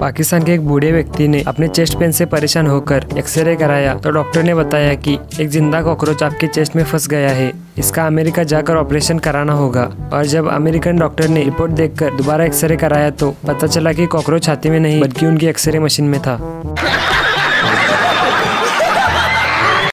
पाकिस्तान के एक बूढ़े व्यक्ति ने अपने चेस्ट पेन से परेशान होकर एक्सरे कराया तो डॉक्टर ने बताया कि एक जिंदा कॉकरोच आपके चेस्ट में फंस गया है, इसका अमेरिका जाकर ऑपरेशन कराना होगा। और जब अमेरिकन डॉक्टर ने रिपोर्ट देखकर दोबारा एक्सरे कराया तो पता चला कि कॉकरोच छाती में नहीं बल्कि उनकी एक्सरे मशीन में था।